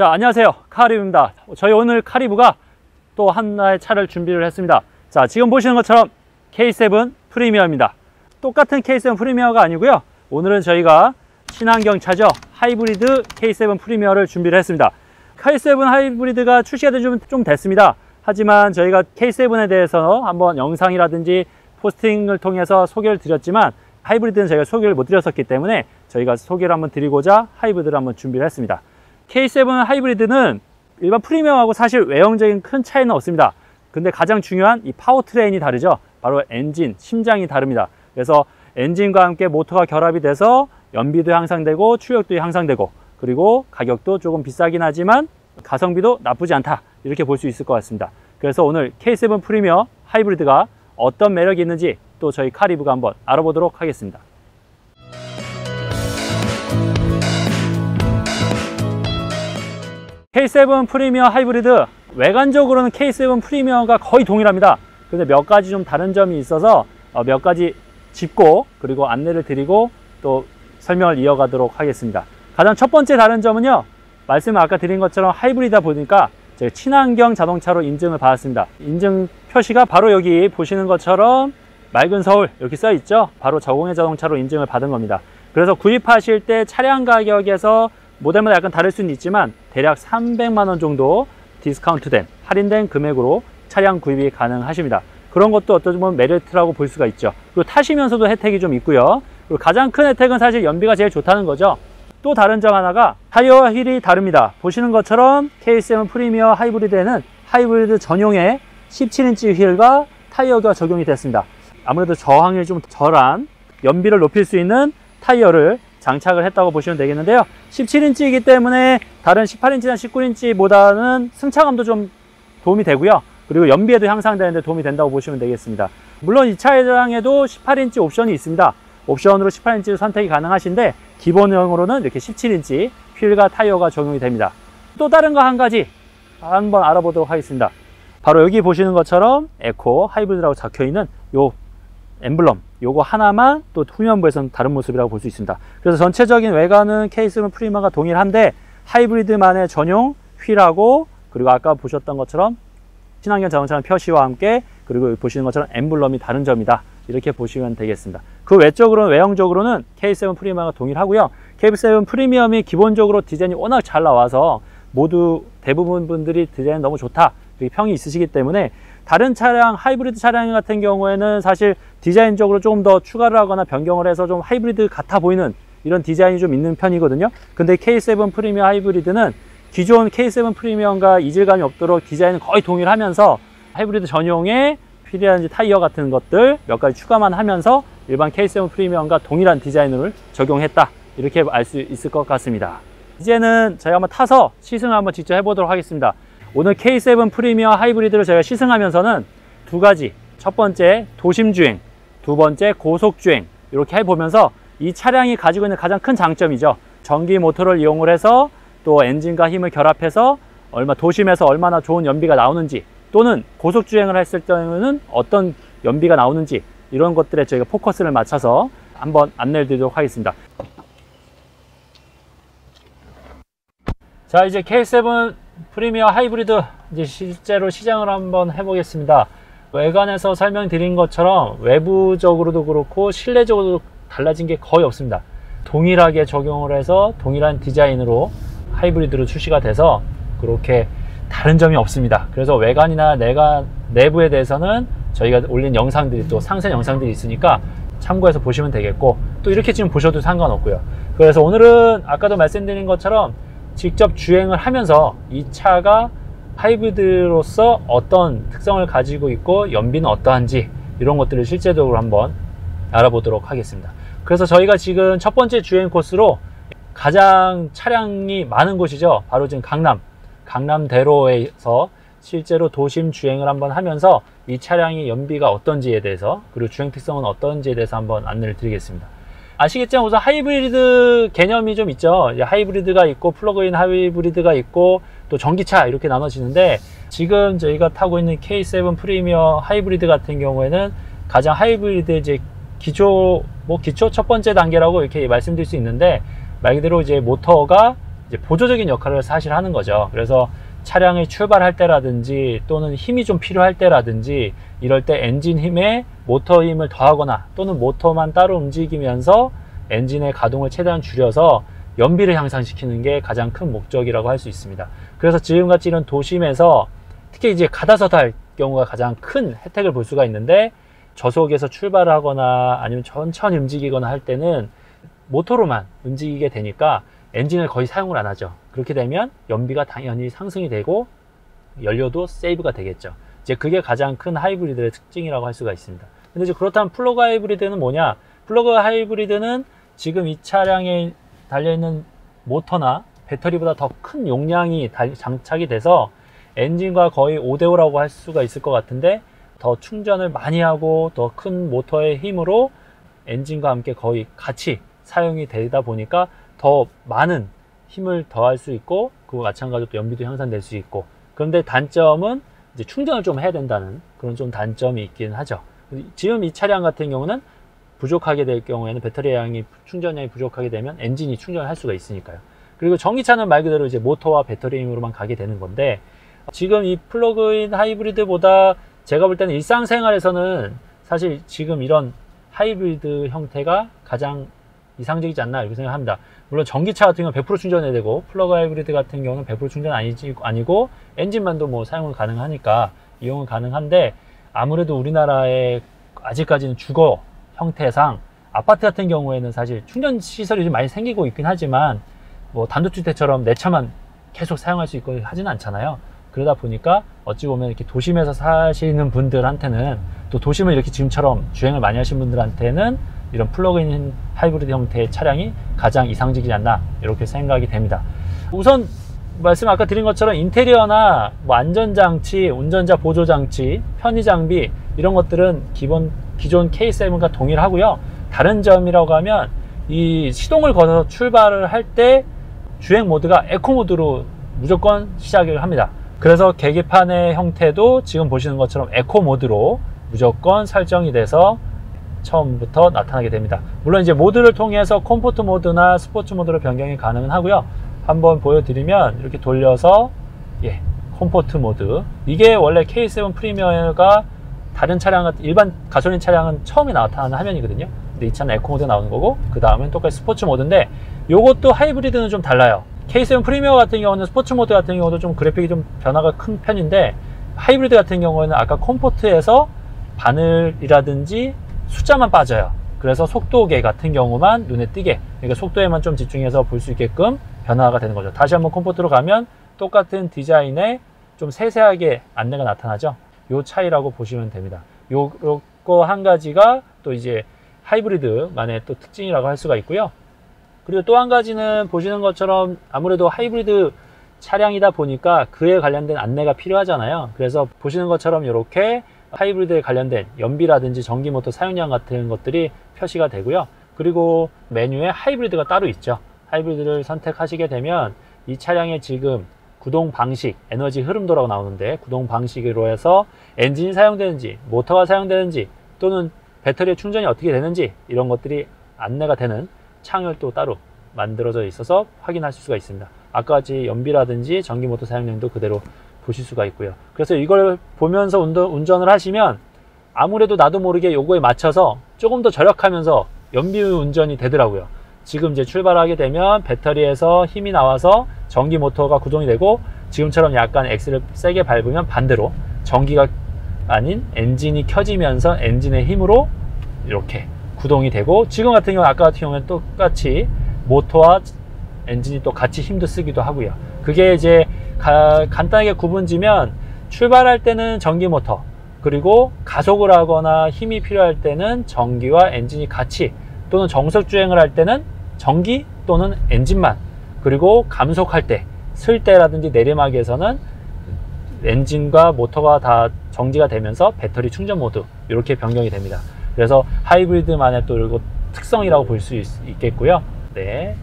자, 안녕하세요, 카리브입니다. 저희 오늘 카리브가 또 하나의 차를 준비를 했습니다. 자, 지금 보시는 것처럼 K7 프리미어입니다. 똑같은 K7 프리미어가 아니고요, 오늘은 저희가 친환경 차죠, 하이브리드 K7 프리미어를 준비를 했습니다. K7 하이브리드가 출시가 좀 됐습니다. 하지만 저희가 K7에 대해서 한번 영상이라든지 포스팅을 통해서 소개를 드렸지만 하이브리드는 저희가 소개를 못 드렸었기 때문에 저희가 소개를 한번 드리고자 하이브리드를 한번 준비를 했습니다. K7 하이브리드는 일반 프리미엄하고 사실 외형적인 큰 차이는 없습니다. 근데 가장 중요한 이 파워트레인이 다르죠. 바로 엔진, 심장이 다릅니다. 그래서 엔진과 함께 모터가 결합이 돼서 연비도 향상되고 출력도 향상되고, 그리고 가격도 조금 비싸긴 하지만 가성비도 나쁘지 않다, 이렇게 볼 수 있을 것 같습니다. 그래서 오늘 K7 프리미어 하이브리드가 어떤 매력이 있는지 또 저희 카리브가 한번 알아보도록 하겠습니다. K7 프리미어 하이브리드, 외관적으로는 K7 프리미어가 거의 동일합니다. 근데 몇 가지 좀 다른 점이 있어서 몇 가지 짚고, 그리고 안내를 드리고 또 설명을 이어가도록 하겠습니다. 가장 첫 번째 다른 점은요, 말씀을 아까 드린 것처럼 하이브리드다 보니까 저희 친환경 자동차로 인증을 받았습니다. 인증 표시가 바로 여기 보시는 것처럼 맑은 서울 이렇게 써 있죠. 바로 저공해 자동차로 인증을 받은 겁니다. 그래서 구입하실 때 차량 가격에서 모델마다 약간 다를 수는 있지만 대략 300만원 정도 디스카운트된, 할인된 금액으로 차량 구입이 가능하십니다. 그런 것도 어떻게 보면 메리트라고 볼 수가 있죠. 그리고 타시면서도 혜택이 좀 있고요. 그리고 가장 큰 혜택은 사실 연비가 제일 좋다는 거죠. 또 다른 점 하나가 타이어와 휠이 다릅니다. 보시는 것처럼 K7 프리미어 하이브리드에는 하이브리드 전용의 17인치 휠과 타이어가 적용이 됐습니다. 아무래도 저항이 좀 덜한, 연비를 높일 수 있는 타이어를 장착을 했다고 보시면 되겠는데요, 17인치이기 때문에 다른 18인치나 19인치보다는 승차감도 좀 도움이 되고요, 그리고 연비에도 향상되는데 도움이 된다고 보시면 되겠습니다. 물론 이 차량에도 18인치 옵션이 있습니다. 옵션으로 18인치를 선택이 가능하신데 기본형으로는 이렇게 17인치 휠과 타이어가 적용이 됩니다. 또 다른 거 한 가지 한번 알아보도록 하겠습니다. 바로 여기 보시는 것처럼 에코 하이브리드라고 적혀있는 요 엠블럼, 요거 하나만 또 후면부에서는 다른 모습이라고 볼 수 있습니다. 그래서 전체적인 외관은 K7 프리미어가 동일한데 하이브리드만의 전용 휠하고, 그리고 아까 보셨던 것처럼 친환경 자동차는 표시와 함께, 그리고 보시는 것처럼 엠블럼이 다른 점이다, 이렇게 보시면 되겠습니다. 그 외적으로는, 외형적으로는 K7 프리미어가 동일하고요, K7 프리미엄이 기본적으로 디자인이 워낙 잘 나와서 모두 대부분 분들이 디자인 너무 좋다, 평이 있으시기 때문에 다른 차량, 하이브리드 차량 같은 경우에는 사실 디자인적으로 조금 더 추가를 하거나 변경을 해서 좀 하이브리드 같아 보이는 이런 디자인이 좀 있는 편이거든요. 근데 K7 프리미어 하이브리드는 기존 K7 프리미어가 이질감이 없도록 디자인은 거의 동일하면서 하이브리드 전용의 휠이라든지 타이어 같은 것들 몇 가지 추가만 하면서 일반 K7 프리미어가 동일한 디자인을 적용했다, 이렇게 알 수 있을 것 같습니다. 이제는 저희 한번 타서 시승을 한번 직접 해보도록 하겠습니다. 오늘 K7 프리미어 하이브리드를 저희가 시승하면서는 두 가지, 첫 번째 도심주행, 두 번째 고속주행, 이렇게 해보면서 이 차량이 가지고 있는 가장 큰 장점이죠, 전기 모터를 이용을 해서 또 엔진과 힘을 결합해서 도심에서 얼마나 좋은 연비가 나오는지, 또는 고속주행을 했을 때는 어떤 연비가 나오는지, 이런 것들에 저희가 포커스를 맞춰서 한번 안내를 드리도록 하겠습니다. 자, 이제 K7 프리미어 하이브리드 이제 실제로 시장을 한번 해보겠습니다. 외관에서 설명드린 것처럼 외부적으로도 그렇고 실내적으로도 달라진 게 거의 없습니다. 동일하게 적용을 해서 동일한 디자인으로 하이브리드로 출시가 돼서 그렇게 다른 점이 없습니다. 그래서 외관이나 내부에 대해서는 저희가 올린 영상들이, 또 상세 영상들이 있으니까 참고해서 보시면 되겠고, 또 이렇게 지금 보셔도 상관없고요. 그래서 오늘은 아까도 말씀드린 것처럼 직접 주행을 하면서 이 차가 하이브리드로서 어떤 특성을 가지고 있고 연비는 어떠한지, 이런 것들을 실제적으로 한번 알아보도록 하겠습니다. 그래서 저희가 지금 첫 번째 주행 코스로 가장 차량이 많은 곳이죠, 바로 지금 강남대로에서 실제로 도심 주행을 한번 하면서 이 차량이 연비가 어떤지에 대해서, 그리고 주행 특성은 어떤지에 대해서 한번 안내를 드리겠습니다. 아시겠지만 우선 하이브리드 개념이 좀 있죠. 하이브리드가 있고 플러그인 하이브리드가 있고 또 전기차, 이렇게 나눠지는데, 지금 저희가 타고 있는 K7 프리미어 하이브리드 같은 경우에는 가장 하이브리드의 이제 기초 첫 번째 단계라고 이렇게 말씀드릴 수 있는데, 말 그대로 이제 모터가 이제 보조적인 역할을 사실 하는 거죠. 그래서 차량이 출발할 때라든지 또는 힘이 좀 필요할 때라든지 이럴 때 엔진 힘에 모터 힘을 더하거나 또는 모터만 따로 움직이면서 엔진의 가동을 최대한 줄여서 연비를 향상시키는 게 가장 큰 목적이라고 할 수 있습니다. 그래서 지금같이 이런 도심에서 특히 이제 가다서다 할 경우가 가장 큰 혜택을 볼 수가 있는데, 저속에서 출발을 하거나 아니면 천천히 움직이거나 할 때는 모터로만 움직이게 되니까 엔진을 거의 사용을 안 하죠. 그렇게 되면 연비가 당연히 상승이 되고 연료도 세이브가 되겠죠. 이제 그게 가장 큰 하이브리드의 특징이라고 할 수가 있습니다. 근데 이제 그렇다면 플러그 하이브리드는 뭐냐? 플러그 하이브리드는 지금 이 차량에 달려있는 모터나 배터리보다 더 큰 용량이 장착이 돼서 엔진과 거의 5대5라고 할 수가 있을 것 같은데, 더 충전을 많이 하고 더 큰 모터의 힘으로 엔진과 함께 거의 같이 사용이 되다 보니까 더 많은 힘을 더할 수 있고, 그와 마찬가지로 또 연비도 향상될 수 있고. 그런데 단점은 이제 충전을 좀 해야 된다는 그런 좀 단점이 있긴 하죠. 지금 이 차량 같은 경우는 부족하게 될 경우에는 배터리 양이 충전량이 부족하게 되면 엔진이 충전을 할 수가 있으니까요. 그리고 전기차는 말 그대로 이제 모터와 배터리 힘으로만 가게 되는 건데, 지금 이 플러그인 하이브리드보다 제가 볼 때는 일상생활에서는 사실 지금 이런 하이브리드 형태가 가장 이상적이지 않나 이렇게 생각합니다. 물론 전기차 같은 경우는 100% 충전해야 되고, 플러그 하이브리드 같은 경우는 100% 충전 아니고 엔진만도 뭐 사용은 가능하니까 이용은 가능한데, 아무래도 우리나라의 아직까지는 주거 형태상 아파트 같은 경우에는 사실 충전 시설이 좀 많이 생기고 있긴 하지만 뭐 단독주택처럼 내 차만 계속 사용할 수 있고 하진 않잖아요. 그러다 보니까 어찌 보면 이렇게 도심에서 사시는 분들한테는, 또 도심을 이렇게 지금처럼 주행을 많이 하신 분들한테는 이런 플러그인 하이브리드 형태의 차량이 가장 이상적이지 않나 이렇게 생각이 됩니다. 우선 말씀 아까 드린 것처럼 인테리어나 뭐 안전장치, 운전자 보조장치, 편의장비 이런 것들은 기존 K7과 동일하고요. 다른 점이라고 하면 이 시동을 걸어서 출발을 할 때 주행 모드가 에코 모드로 무조건 시작을 합니다. 그래서 계기판의 형태도 지금 보시는 것처럼 에코 모드로 무조건 설정이 돼서 처음부터 나타나게 됩니다. 물론 이제 모드를 통해서 컴포트 모드나 스포츠 모드로 변경이 가능은 하고요. 한번 보여드리면 이렇게 돌려서 컴포트 모드, 이게 원래 K7 프리미어가 다른 차량 같은 일반 가솔린 차량은 처음에 나타나는 화면이거든요. 근데 이 차는 에코 모드 나오는 거고, 그 다음엔 똑같이 스포츠 모드인데 요것도 하이브리드는 좀 달라요. K7 프리미어 같은 경우는 스포츠 모드 같은 경우도 좀 그래픽이 좀 변화가 큰 편인데, 하이브리드 같은 경우에는 아까 컴포트에서 바늘이라든지 숫자만 빠져요. 그래서 속도계 같은 경우만 눈에 띄게, 그러니까 속도에만 좀 집중해서 볼 수 있게끔 변화가 되는 거죠. 다시 한번 컴포트로 가면 똑같은 디자인에 좀 세세하게 안내가 나타나죠. 요 차이라고 보시면 됩니다. 요거 한 가지가 또 이제 하이브리드만의 또 특징이라고 할 수가 있고요. 그리고 또 한 가지는 보시는 것처럼 아무래도 하이브리드 차량이다 보니까 그에 관련된 안내가 필요하잖아요. 그래서 보시는 것처럼 이렇게 하이브리드에 관련된 연비라든지 전기모터 사용량 같은 것들이 표시가 되고요. 그리고 메뉴에 하이브리드가 따로 있죠. 하이브리드를 선택하시게 되면 이 차량의 지금 구동 방식, 에너지 흐름도라고 나오는데, 구동 방식으로 해서 엔진이 사용되는지, 모터가 사용되는지, 또는 배터리의 충전이 어떻게 되는지 이런 것들이 안내가 되는 창을 또 따로 만들어져 있어서 확인하실 수가 있습니다. 아까 같이 연비라든지 전기모터 사용량도 그대로 보실 수가 있고요. 그래서 이걸 보면서 운전을 하시면 아무래도 나도 모르게 요거에 맞춰서 조금 더 절약하면서 연비 운전이 되더라고요. 지금 이제 출발하게 되면 배터리에서 힘이 나와서 전기 모터가 구동이 되고, 지금처럼 약간 엑셀을 세게 밟으면 반대로 전기가 아닌 엔진이 켜지면서 엔진의 힘으로 이렇게 구동이 되고, 지금 같은 경우 아까 같은 경우는 똑같이 모터와 엔진이 또 같이 힘도 쓰기도 하고요. 그게 이제 간단하게 구분지면, 출발할 때는 전기 모터, 그리고 가속을 하거나 힘이 필요할 때는 전기와 엔진이 같이, 또는 정속 주행을 할 때는 전기 또는 엔진만, 그리고 감속할 때, 쓸 때라든지 내리막에서는 엔진과 모터가 다 정지가 되면서 배터리 충전 모드 이렇게 변경이 됩니다. 그래서 하이브리드만의 또 이거 특성이라고 볼 수 있겠고요. 네.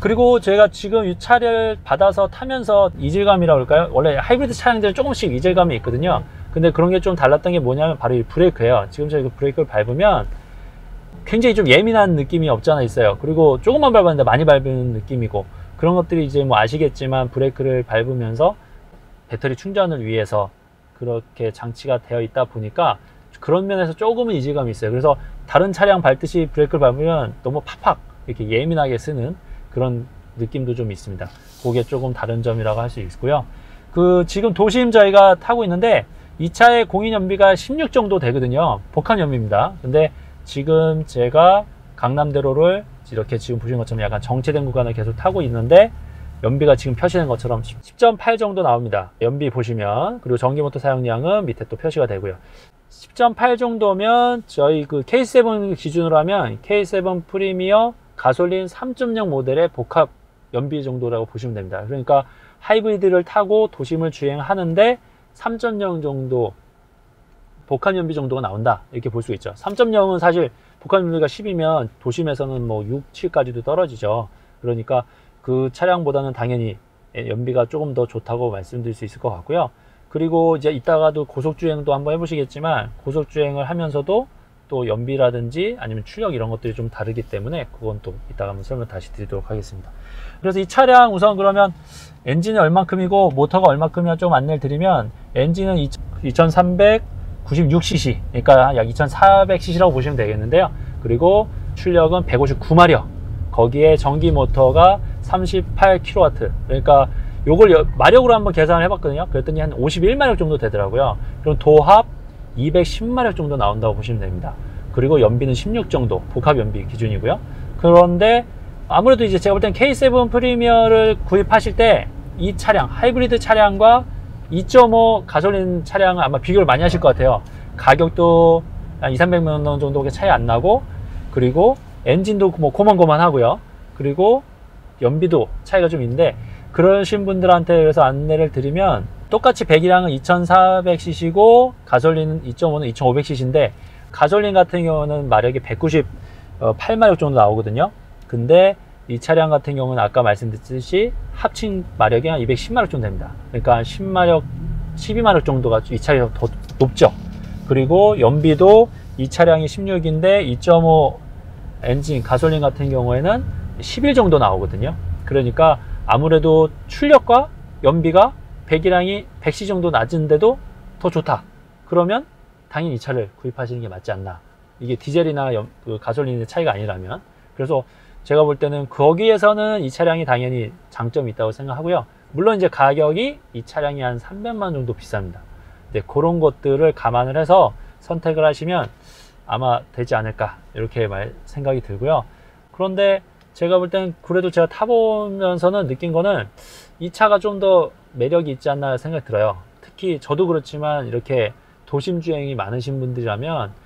그리고 제가 지금 이 차를 받아서 타면서 이질감이라고 할까요? 원래 하이브리드 차량들은 조금씩 이질감이 있거든요. 근데 그런 게 좀 달랐던 게 뭐냐면 바로 이 브레이크예요. 지금 제가 브레이크를 밟으면 굉장히 좀 예민한 느낌이 없지 않아 있어요. 그리고 조금만 밟았는데 많이 밟는 느낌이고, 그런 것들이 이제 뭐 아시겠지만 브레이크를 밟으면서 배터리 충전을 위해서 그렇게 장치가 되어 있다 보니까 그런 면에서 조금은 이질감이 있어요. 그래서 다른 차량 밟듯이 브레이크를 밟으면 너무 팍팍 이렇게 예민하게 쓰는 그런 느낌도 좀 있습니다. 그게 조금 다른 점이라고 할 수 있고요. 그 지금 도심 저희가 타고 있는데 이 차의 공인연비가 16 정도 되거든요. 복합연비입니다. 근데 지금 제가 강남대로를 이렇게 지금 보시는 것처럼 약간 정체된 구간을 계속 타고 있는데 연비가 지금 표시된 것처럼 10.8 정도 나옵니다. 연비 보시면. 그리고 전기모터 사용량은 밑에 또 표시가 되고요. 10.8 정도면 저희 그 K7 기준으로 하면 K7 프리미어 가솔린 3.0 모델의 복합 연비 정도라고 보시면 됩니다. 그러니까 하이브리드를 타고 도심을 주행하는데 3.0 정도 복합 연비 정도가 나온다, 이렇게 볼 수 있죠. 3.0은 사실 복합 연비가 10이면 도심에서는 뭐 6, 7까지도 떨어지죠. 그러니까 그 차량보다는 당연히 연비가 조금 더 좋다고 말씀드릴 수 있을 것 같고요. 그리고 이제 이따가도 고속주행도 한번 해보시겠지만 고속주행을 하면서도 또 연비라든지 아니면 출력 이런 것들이 좀 다르기 때문에 그건 또 이따가 한번 설명 다시 드리도록 하겠습니다. 그래서 이 차량 우선 그러면 엔진이 얼만큼이고 모터가 얼만큼이나 좀 안내를 드리면, 엔진은 2396cc, 그러니까 약 2400cc라고 보시면 되겠는데요. 그리고 출력은 159마력, 거기에 전기 모터가 38kW, 그러니까 요걸 마력으로 한번 계산을 해봤거든요. 그랬더니 한 51마력 정도 되더라고요. 그럼 도합 210마력 정도 나온다고 보시면 됩니다. 그리고 연비는 16 정도, 복합 연비 기준이고요. 그런데 아무래도 이제 제가 볼 땐 K7 프리미어를 구입하실 때 이 차량, 하이브리드 차량과 2.5 가솔린 차량을 아마 비교를 많이 하실 것 같아요. 가격도 한 200~300만 원 정도밖에 차이 안 나고, 그리고 엔진도 뭐 고만고만하고요. 그리고 연비도 차이가 좀 있는데, 그러신 분들한테 그래서 안내를 드리면 똑같이 배기량은 2400cc고 가솔린 2.5는 2500cc인데 가솔린 같은 경우는 마력이 198마력 정도 나오거든요. 근데 이 차량 같은 경우는 아까 말씀드렸듯이 합친 마력이 한 210마력 정도 됩니다. 그러니까 10마력, 12마력 정도가 이 차량이 더 높죠. 그리고 연비도 이 차량이 16인데 2.5 엔진 가솔린 같은 경우에는 11 정도 나오거든요. 그러니까 아무래도 출력과 연비가 배기량이 100cc 정도 낮은데도 더 좋다. 그러면 당연히 이 차를 구입하시는 게 맞지 않나. 이게 디젤이나 가솔린의 차이가 아니라면. 그래서 제가 볼 때는 거기에서는 이 차량이 당연히 장점이 있다고 생각하고요. 물론 이제 가격이 이 차량이 한 300만 원 정도 비쌉니다. 네, 그런 것들을 감안을 해서 선택을 하시면 아마 되지 않을까, 이렇게 생각이 들고요. 그런데 제가 볼 땐 그래도 제가 타보면서는 느낀 거는 이 차가 좀 더 매력이 있지 않나 생각이 들어요. 특히 저도 그렇지만 이렇게 도심 주행이 많으신 분들이라면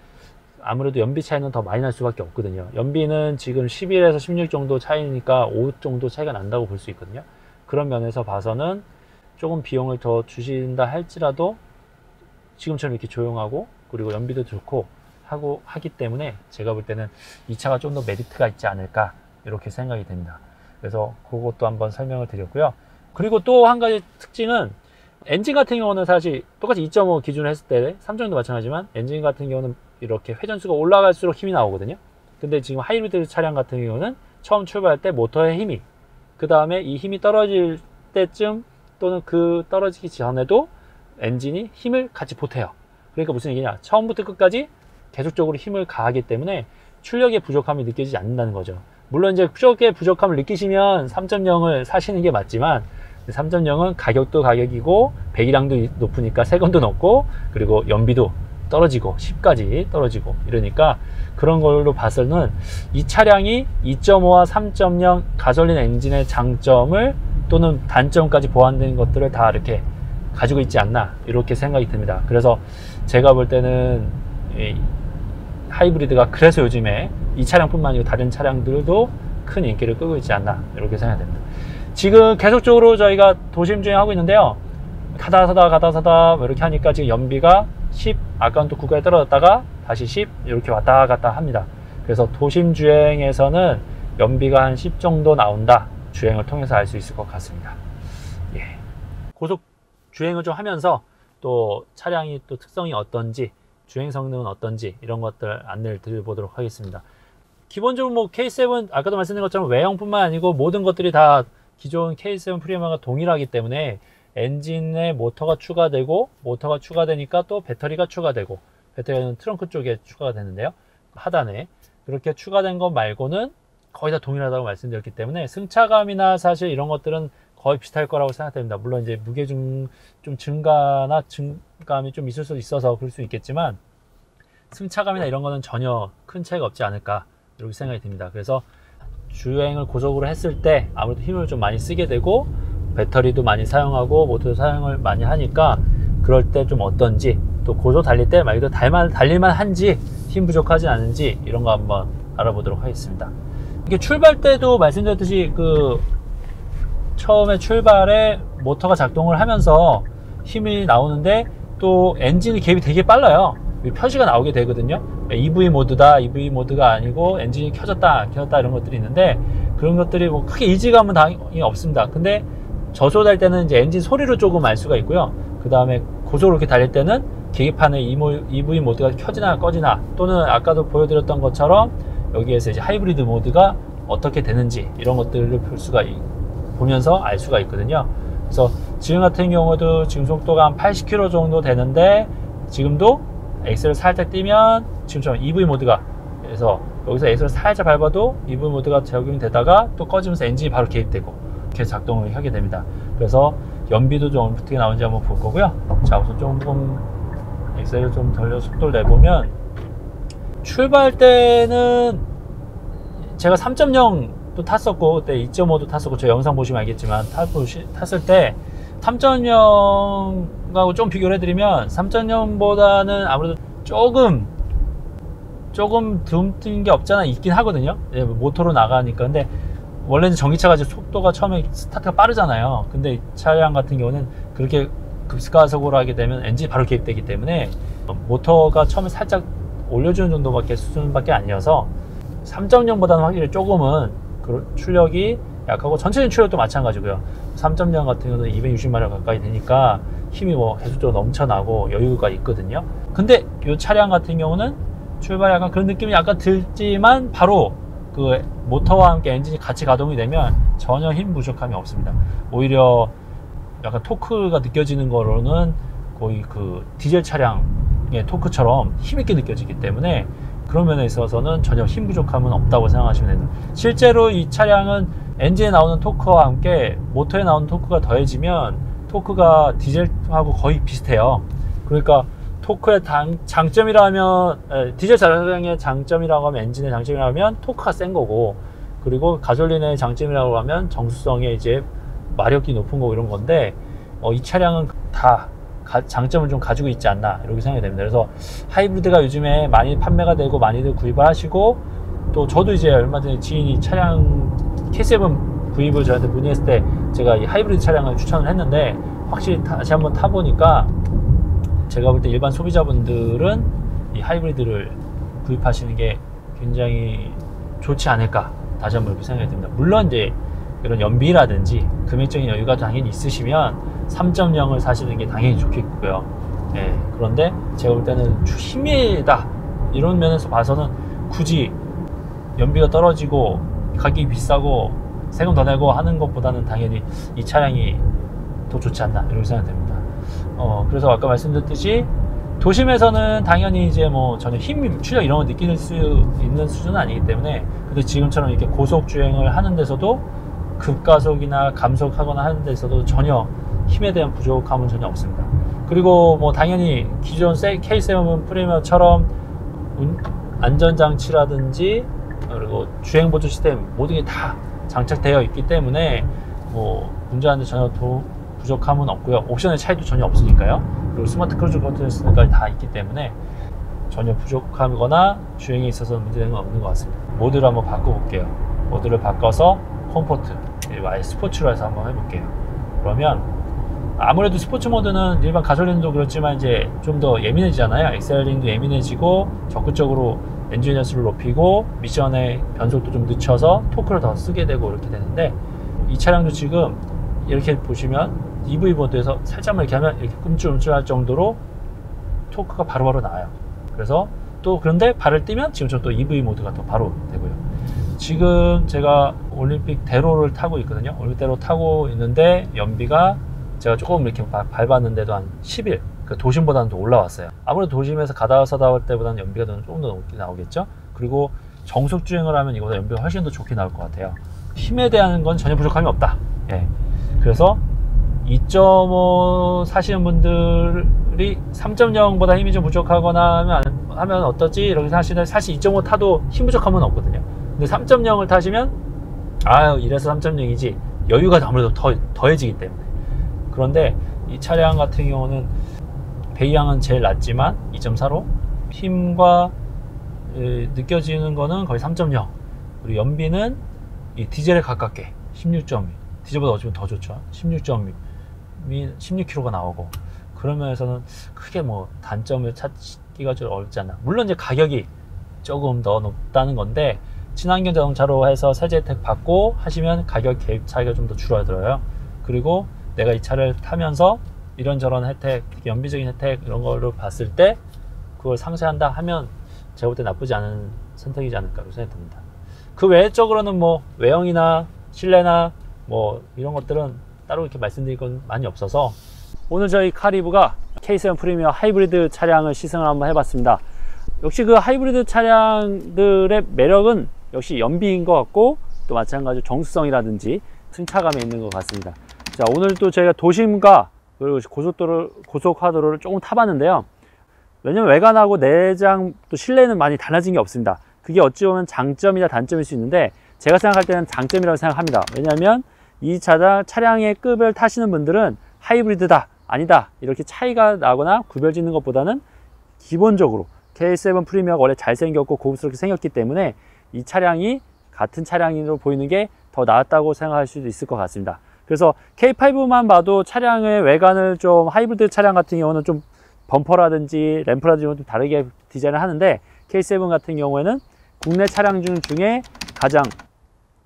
아무래도 연비 차이는 더 많이 날 수밖에 없거든요. 연비는 지금 11에서 16 정도 차이니까 5 정도 차이가 난다고 볼 수 있거든요. 그런 면에서 봐서는 조금 비용을 더 주신다 할지라도 지금처럼 이렇게 조용하고 그리고 연비도 좋고 하기 때문에 제가 볼 때는 이 차가 좀 더 메리트가 있지 않을까, 이렇게 생각이 됩니다. 그래서 그것도 한번 설명을 드렸고요. 그리고 또 한 가지 특징은 엔진 같은 경우는 사실 똑같이 2.5 기준을 했을 때 3.0도 마찬가지지만 엔진 같은 경우는 이렇게 회전수가 올라갈수록 힘이 나오거든요. 근데 지금 하이브리드 차량 같은 경우는 처음 출발할 때 모터의 힘이, 그 다음에 이 힘이 떨어질 때쯤 또는 그 떨어지기 전에도 엔진이 힘을 같이 보태요. 그러니까 무슨 얘기냐, 처음부터 끝까지 계속적으로 힘을 가하기 때문에 출력의 부족함이 느껴지지 않는다는 거죠. 물론 이제 출력의 부족함을 느끼시면 3.0을 사시는 게 맞지만 3.0은 가격도 가격이고 배기량도 높으니까 세금도 높고 그리고 연비도 떨어지고 10까지 떨어지고 이러니까 그런 걸로 봐서는 이 차량이 2.5와 3.0 가솔린 엔진의 장점을 또는 단점까지 보완된 것들을 다 이렇게 가지고 있지 않나, 이렇게 생각이 듭니다. 그래서 제가 볼 때는 하이브리드가 그래서 요즘에 이 차량뿐만 아니고 다른 차량들도 큰 인기를 끌고 있지 않나, 이렇게 생각됩니다. 지금 계속적으로 저희가 도심 주행하고 있는데요. 가다 서다 이렇게 하니까 지금 연비가 10, 아까는 또 9까지 떨어졌다가 다시 10 이렇게 왔다 갔다 합니다. 그래서 도심 주행에서는 연비가 한 10 정도 나온다, 주행을 통해서 알 수 있을 것 같습니다. 예. 고속 주행을 좀 하면서 또 차량이 또 특성이 어떤지, 주행 성능은 어떤지 이런 것들 안내를 드려보도록 하겠습니다. 기본적으로 뭐 K7 아까도 말씀드린 것처럼 외형뿐만 아니고 모든 것들이 다 기존 K7 프리미어가 동일하기 때문에 엔진에 모터가 추가되고, 모터가 추가되니까 또 배터리가 추가되고, 배터리는 트렁크 쪽에 추가가 되는데요, 하단에 그렇게 추가된 것 말고는 거의 다 동일하다고 말씀드렸기 때문에 승차감이나 사실 이런 것들은 거의 비슷할 거라고 생각됩니다. 물론 이제 무게 좀 증가나 증감이 좀 있을 수 있어서 그럴 수 있겠지만 승차감이나 이런 거는 전혀 큰 차이가 없지 않을까 이렇게 생각이 듭니다. 그래서 주행을 고속으로 했을 때 아무래도 힘을 좀 많이 쓰게 되고 배터리도 많이 사용하고 모터도 사용을 많이 하니까 그럴 때 좀 어떤지, 또 고속 달릴 때 말 그대로 달릴만 한지 힘 부족하지 않은지 이런 거 한번 알아보도록 하겠습니다. 이렇게 출발 때도 말씀드렸듯이 그 처음에 출발에 모터가 작동을 하면서 힘이 나오는데 또 엔진의 갭이 되게 빨라요. 표시가 나오게 되거든요. EV 모드다, EV 모드가 아니고 엔진이 켜졌다, 안 켜졌다 이런 것들이 있는데 그런 것들이 뭐 크게 이질감은 당연히 없습니다. 근데 저소달 때는 이제 엔진 소리로 조금 알 수가 있고요. 그 다음에 고속으로 이렇게 달릴 때는 계기판에 EV 모드가 켜지나 꺼지나, 또는 아까도 보여드렸던 것처럼 여기에서 이제 하이브리드 모드가 어떻게 되는지 이런 것들을 보면서 알 수가 있거든요. 그래서 지금 같은 경우도 지금 속도가 한 80km 정도 되는데 지금도 엑셀을 살짝 띄면 지금처럼 EV 모드가, 그래서 여기서 엑셀을 살짝 밟아도 EV 모드가 적용되다가 또 꺼지면서 엔진이 바로 개입되고 이렇게 작동을 하게 됩니다. 그래서 연비도 좀 어떻게 나오는지 한번 볼 거고요. 자, 우선 조금 엑셀을 좀 돌려 속도를 내보면 출발 때는 제가 3.0도 탔었고 그때 2.5도 탔었고 저 영상 보시면 알겠지만 탔을 때 3.0하고 좀 비교를 해드리면 3.0보다는 아무래도 조금 듬뜬 게 없잖아 있긴 하거든요. 모터로 나가니까. 근데 원래는 전기차가 이제 속도가 처음에 스타트가 빠르잖아요. 근데 이 차량 같은 경우는 그렇게 급가속으로 하게 되면 엔진이 바로 개입되기 때문에 모터가 처음에 살짝 올려주는 정도밖에 수준밖에 아니어서 3.0보다는 확실히 조금은 출력이 약하고 전체적인 출력도 마찬가지고요. 3.0 같은 경우는 260마력 가까이 되니까 힘이 뭐 계속적으로 넘쳐나고 여유가 있거든요. 근데 이 차량 같은 경우는 출발이 약간 그런 느낌이 약간 들지만 바로 그 모터와 함께 엔진이 같이 가동이 되면 전혀 힘 부족함이 없습니다. 오히려 약간 토크가 느껴지는 거로는 거의 그 디젤 차량의 토크처럼 힘있게 느껴지기 때문에 그런 면에 있어서는 전혀 힘 부족함은 없다고 생각하시면 됩니다. 실제로 이 차량은 엔진에 나오는 토크와 함께 모터에 나오는 토크가 더해지면 토크가 디젤하고 거의 비슷해요. 그러니까 토크의 장점이라면, 디젤 차량의 장점이라고 하면 엔진의 장점이라고 하면 토크가 센 거고, 그리고 가솔린의 장점이라고 하면 정수성의 이제 마력이 높은 거 이런 건데, 이 차량은 다 장점을 좀 가지고 있지 않나 이렇게 생각이 됩니다. 그래서 하이브리드가 요즘에 많이 판매가 되고 많이들 구입을 하시고, 또 저도 이제 얼마 전에 지인이 차량 K7 구입을 저한테 문의했을 때 제가 이 하이브리드 차량을 추천을 했는데 확실히 다시 한번 타보니까 제가 볼 때 일반 소비자분들은 이 하이브리드를 구입하시는 게 굉장히 좋지 않을까 다시 한번 이렇게 생각이 듭니다. 물론 이제 이런 연비라든지 금액적인 여유가 당연히 있으시면 3.0을 사시는 게 당연히 좋겠고요. 예, 그런데 제가 볼 때는 힘이다 이런 면에서 봐서는 굳이 연비가 떨어지고 가격이 비싸고 세금 더 내고 하는 것보다는 당연히 이 차량이 더 좋지 않나 이렇게 생각됩니다. 그래서 아까 말씀드렸듯이 도심에서는 당연히 이제 뭐 전혀 힘, 출력 이런 걸 느낄 수 있는 수준은 아니기 때문에, 근데 지금처럼 이렇게 고속 주행을 하는 데서도 급가속이나 감속하거나 하는 데서도 전혀 힘에 대한 부족함은 전혀 없습니다. 그리고 뭐 당연히 기존 K7 프리미어처럼 안전장치라든지 그리고 주행보조 시스템 모든 게 다 장착되어 있기 때문에 뭐 운전하는데 전혀 부족함은 없고요. 옵션의 차이도 전혀 없으니까요. 그리고 스마트 크루즈 컨트롤까지 다 있기 때문에 전혀 부족함이거나 주행에 있어서 문제는 없는 것 같습니다. 모드를 한번 바꿔볼게요. 모드를 바꿔서 컴포트, 그리고 아예 스포츠로 해서 한번 해볼게요. 그러면 아무래도 스포츠 모드는 일반 가솔린도 그렇지만 이제 좀 더 예민해지잖아요. 엑셀링도 예민해지고 적극적으로 엔진 연수를 높이고 미션의 변속도 좀 늦춰서 토크를 더 쓰게 되고 이렇게 되는데, 이 차량도 지금 이렇게 보시면 EV 모드에서 살짝만 이렇게 하면 이렇게 움찔움찔할 정도로 토크가 바로바로 나와요. 그래서 또 그런데 발을 떼면 지금처럼 또 EV 모드가 또 바로 되고요. 지금 제가 올림픽 대로를 타고 있거든요. 올림픽 대로 타고 있는데 연비가 제가 조금 이렇게 밟았는데도 한 10일, 그러니까 도심보다는 더 올라왔어요. 아무래도 도심에서 가다서다 할 때보다는 연비가 조금 더 높게 나오겠죠. 그리고 정속 주행을 하면 이거보다 연비가 훨씬 더 좋게 나올 것 같아요. 힘에 대한 건 전혀 부족함이 없다. 예. 그래서 2.5 사시는 분들이 3.0보다 힘이 좀 부족하거나 하면 어떠지? 이렇게 사시는, 사실 2.5 타도 힘 부족함은 없거든요. 근데 3.0을 타시면, 아유, 이래서 3.0이지. 여유가 아무래도 더해지기 때문에. 그런데 이 차량 같은 경우는 배이항은 제일 낮지만 2.4로 힘과 느껴지는 거는 거의 3.0. 그리고 연비는 이 디젤에 가깝게 16.2. 디젤보다 어쩌면 더 좋죠. 16.2. 16km가 나오고. 그런 면에서는 크게 뭐 단점을 찾기가 좀 어렵지 않나. 물론 이제 가격이 조금 더 높다는 건데, 친환경 자동차로 해서 세제 혜택 받고 하시면 가격 개입 차이가 좀 더 줄어들어요. 그리고 내가 이 차를 타면서 이런저런 혜택, 연비적인 혜택 이런 거를 봤을 때 그걸 상쇄한다 하면 제가 볼 때 나쁘지 않은 선택이지 않을까 생각이 듭니다. 그 외적으로는 뭐 외형이나 실내나 뭐 이런 것들은 따로 이렇게 말씀드릴 건 많이 없어서, 오늘 저희 카리브가 K7 프리미어 하이브리드 차량을 시승을 한번 해봤습니다. 역시 그 하이브리드 차량들의 매력은 역시 연비인 것 같고, 또 마찬가지로 정수성이라든지 승차감에 있는 것 같습니다. 자, 오늘 또 저희가 도심과 그리고 고속화도로를 조금 타봤는데요. 왜냐면 외관하고 내장 또 실내는 많이 달라진 게 없습니다. 그게 어찌 보면 장점이나 단점일 수 있는데, 제가 생각할 때는 장점이라고 생각합니다. 왜냐하면 이 차량의 급을 타시는 분들은 하이브리드다, 아니다 이렇게 차이가 나거나 구별 짓는 것보다는 기본적으로 K7 프리미어가 원래 잘생겼고 고급스럽게 생겼기 때문에 이 차량이 같은 차량으로 보이는 게 더 나았다고 생각할 수도 있을 것 같습니다. 그래서 K5만 봐도 차량의 외관을 좀, 하이브리드 차량 같은 경우는 좀 범퍼라든지 램프라든지 좀 다르게 디자인을 하는데, K7 같은 경우에는 국내 차량 중에 가장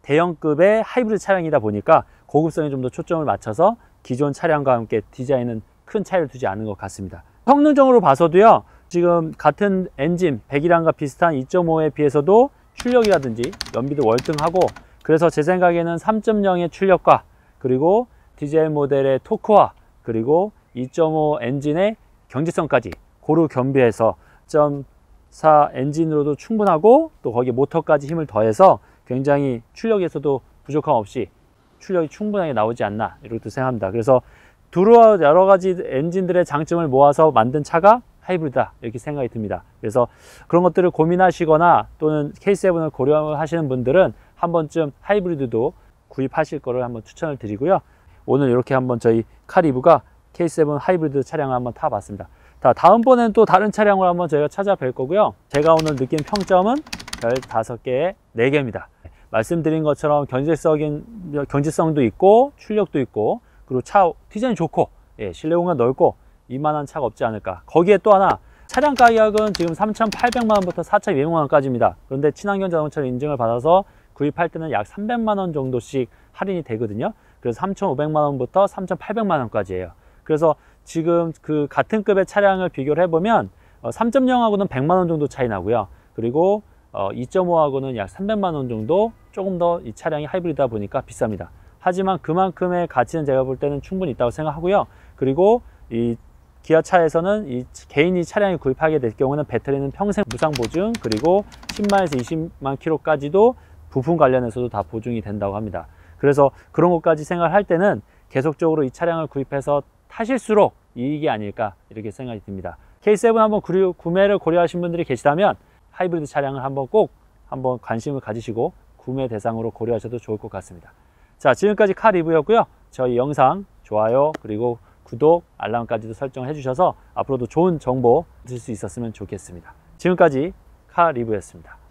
대형급의 하이브리드 차량이다 보니까 고급성에 좀 더 초점을 맞춰서 기존 차량과 함께 디자인은 큰 차이를 두지 않은 것 같습니다. 성능적으로 봐서도요, 지금 같은 엔진 100이랑과 비슷한 2.5에 비해서도 출력이라든지 연비도 월등하고, 그래서 제 생각에는 3.0의 출력과 그리고 디젤 모델의 토크와 그리고 2.5 엔진의 경제성까지 고루 겸비해서 2.4 엔진으로도 충분하고, 또 거기에 모터까지 힘을 더해서 굉장히 출력에서도 부족함 없이 출력이 충분하게 나오지 않나 이렇게 생각합니다. 그래서 두루 여러 가지 엔진들의 장점을 모아서 만든 차가 하이브리드다 이렇게 생각이 듭니다. 그래서 그런 것들을 고민하시거나 또는 K7을 고려하시는 분들은 한 번쯤 하이브리드도 구입하실 거를 한번 추천을 드리고요. 오늘 이렇게 한번 저희 카리브가 K7 하이브리드 차량을 한번 타봤습니다. 자, 다음번에는 또 다른 차량으로 한번 저희가 찾아뵐 거고요. 제가 오늘 느낀 평점은 별 5개에 4개입니다. 말씀드린 것처럼 경제성도 있고 출력도 있고, 그리고 차 디자인 좋고, 예, 실내 공간 넓고 이만한 차가 없지 않을까. 거기에 또 하나, 차량 가격은 지금 3,800만원부터 4,200만원까지입니다. 그런데 친환경 자동차를 인증을 받아서 구입할 때는 약 300만원 정도씩 할인이 되거든요. 그래서 3,500만원부터 3,800만원까지예요. 그래서 지금 그 같은 급의 차량을 비교를 해보면 3.0하고는 100만원 정도 차이 나고요. 그리고 2.5하고는 약 300만원 정도 조금 더 이 차량이 하이브리드다 보니까 비쌉니다. 하지만 그만큼의 가치는 제가 볼 때는 충분히 있다고 생각하고요. 그리고 이 기아차에서는 이 개인이 차량을 구입하게 될 경우는 배터리는 평생 무상 보증, 그리고 10만에서 20만 킬로까지도 부품 관련해서도 다 보증이 된다고 합니다. 그래서 그런 것까지 생각할 때는 계속적으로 이 차량을 구입해서 타실수록 이익이 아닐까 이렇게 생각이 듭니다. K7 한번 구매를 고려하신 분들이 계시다면 하이브리드 차량을 한번 관심을 가지시고 구매 대상으로 고려하셔도 좋을 것 같습니다. 자, 지금까지 카 리뷰였고요. 저희 영상 좋아요 그리고 구독, 알람까지도 설정해 주셔서 앞으로도 좋은 정보 드실 수 있었으면 좋겠습니다. 지금까지 카 리뷰였습니다.